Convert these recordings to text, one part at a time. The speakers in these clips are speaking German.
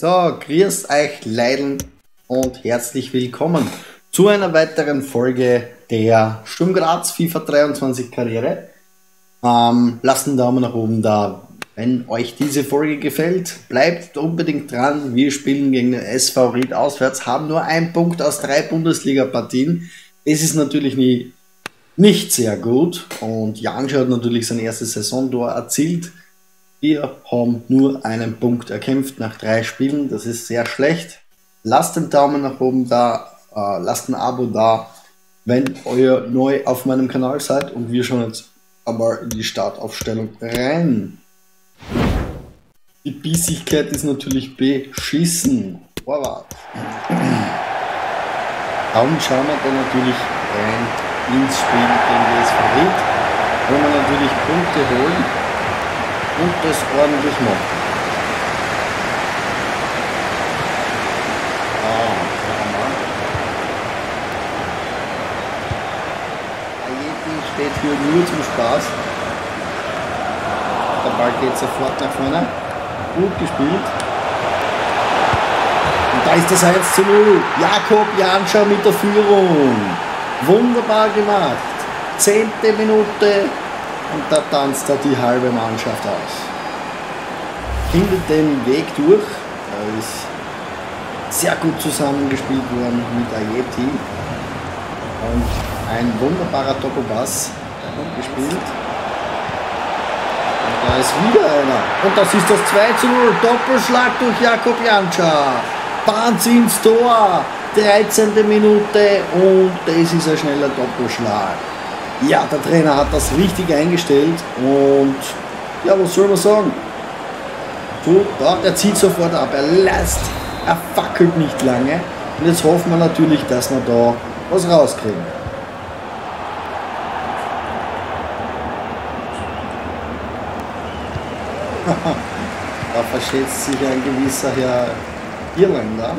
So, grüß euch Leideln und herzlich willkommen zu einer weiteren Folge der STURM GRAZ FIFA 23 Karriere. Lasst einen Daumen nach oben da, wenn euch diese Folge gefällt. Bleibt unbedingt dran, wir spielen gegen den SV Ried auswärts, haben nur einen Punkt aus 3 Bundesliga-Partien. Es ist natürlich nicht sehr gut und Jantscher hat natürlich sein erstes Saisontor erzielt. Wir haben nur einen Punkt erkämpft nach 3 Spielen, das ist sehr schlecht. Lasst den Daumen nach oben da, lasst ein Abo da, wenn ihr neu auf meinem Kanal seid, und wir schauen jetzt einmal in die Startaufstellung rein. Die Bissigkeit ist natürlich beschissen. Vorwärts. Dann schauen wir dann natürlich rein ins Spiel gegen den SV Ried, wo wir natürlich Punkte holen und das ordentlich machen. Ayeti steht hier nur zum Spaß. Der Ball geht sofort nach vorne. Gut gespielt. Und da ist das 1:0. Jakob Jantscher mit der Führung. Wunderbar gemacht. 10. Minute. Und da tanzt da die halbe Mannschaft aus. Findet den Weg durch. Da ist sehr gut zusammengespielt worden mit Ayeti. Und ein wunderbarer Doppelpass gespielt. Und da ist wieder einer. Und das ist das 2:0. Doppelschlag durch Jakob Jantscher. Bahnt sie ins Tor. 13. Minute. Und das ist ein schneller Doppelschlag. Ja, der Trainer hat das richtig eingestellt und ja, was soll man sagen? Super, er zieht sofort ab, er lässt, er fackelt nicht lange und jetzt hoffen wir natürlich, dass wir da was rauskriegen. Da verschätzt sich ein gewisser Herr Irländer.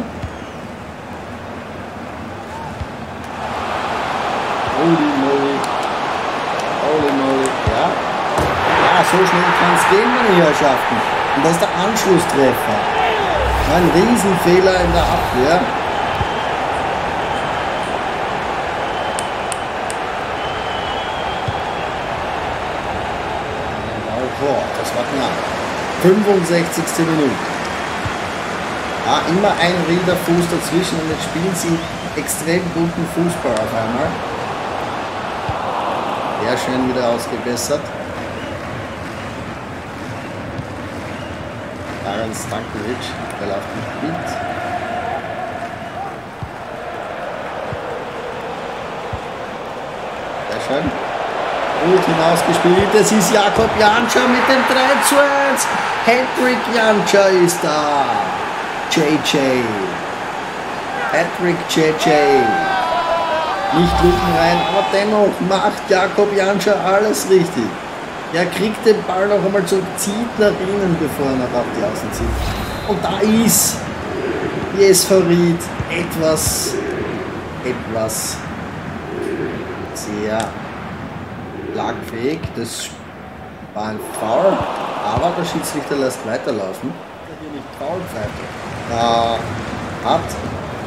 So schnell kann es gehen, meine Herrschaften. Und das ist der Anschlusstreffer. Ein Riesenfehler in der Abwehr. Oh, das war knapp. 65. Minute. Ja, immer ein Rieder Fuß dazwischen und jetzt spielen sie extrem guten Fußball auf einmal. Sehr schön wieder ausgebessert. Stankovic, der läuft nicht mit. Sehr schön. Gut hinausgespielt. Es ist Jakob Jantscher mit dem 3:1. Patrick Jantscher ist da. JJ. Patrick JJ. Nicht Lücken rein, aber dennoch macht Jakob Jantscher alles richtig. Er kriegt den Ball noch einmal zurück, zieht nach innen, bevor er nach auf die Außen zieht. Und da ist die SV Ried etwas sehr lagfähig. Das war ein Foul, aber der Schiedsrichter lässt weiterlaufen. Hier nicht Foul pfeift. Da hat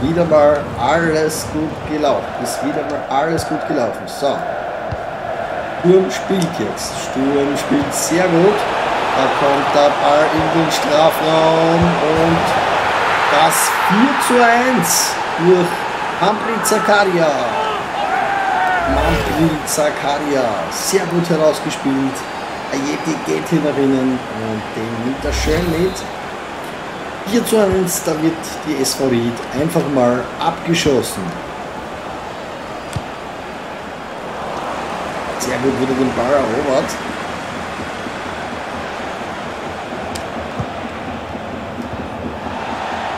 wieder mal alles gut gelaufen. Ist wieder mal alles gut gelaufen. So. Sturm spielt jetzt. Sturm spielt sehr gut. Da kommt der Ball in den Strafraum und das 4:1 durch Ambri Zakaria. Ambri Zakaria, sehr gut herausgespielt. Ayeti geht hier nach innen und den nimmt er schön mit. 4:1, da wird die SV Ried einfach mal abgeschossen. Sehr gut wieder den Ball erobert.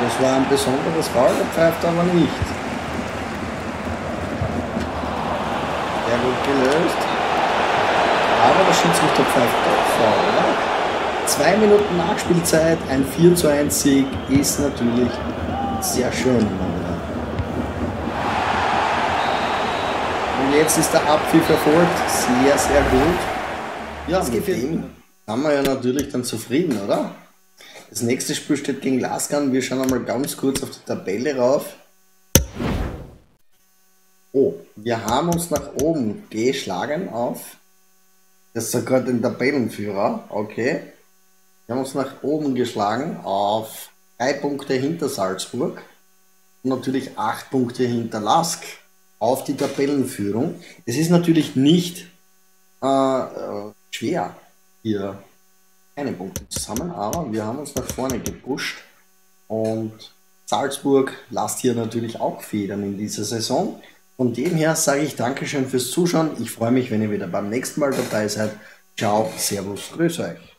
Das war ein besonderes Foul, der pfeift aber nicht. Sehr gut gelöst. Aber der Schiedsrichter pfeift doch Foul, oder? 2 Minuten Nachspielzeit, ein 4:1 Sieg ist natürlich sehr schön. Jetzt ist der Abpfiff erfolgt, sehr, sehr gut. Ja, das gefällt mir. Haben wir ja natürlich dann zufrieden, oder? Das nächste Spiel steht gegen Lask an. Wir schauen einmal ganz kurz auf die Tabelle rauf. Oh, wir haben uns nach oben geschlagen auf. Das ist sogar den Tabellenführer. Okay. Wir haben uns nach oben geschlagen auf 3 Punkte hinter Salzburg. Und natürlich 8 Punkte hinter Lask auf die Tabellenführung. Es ist natürlich nicht schwer, hier keine Punkte zusammen, aber wir haben uns nach vorne gepusht und Salzburg lasst hier natürlich auch Federn in dieser Saison. Von dem her sage ich Dankeschön fürs Zuschauen. Ich freue mich, wenn ihr wieder beim nächsten Mal dabei seid. Ciao, Servus, grüß euch.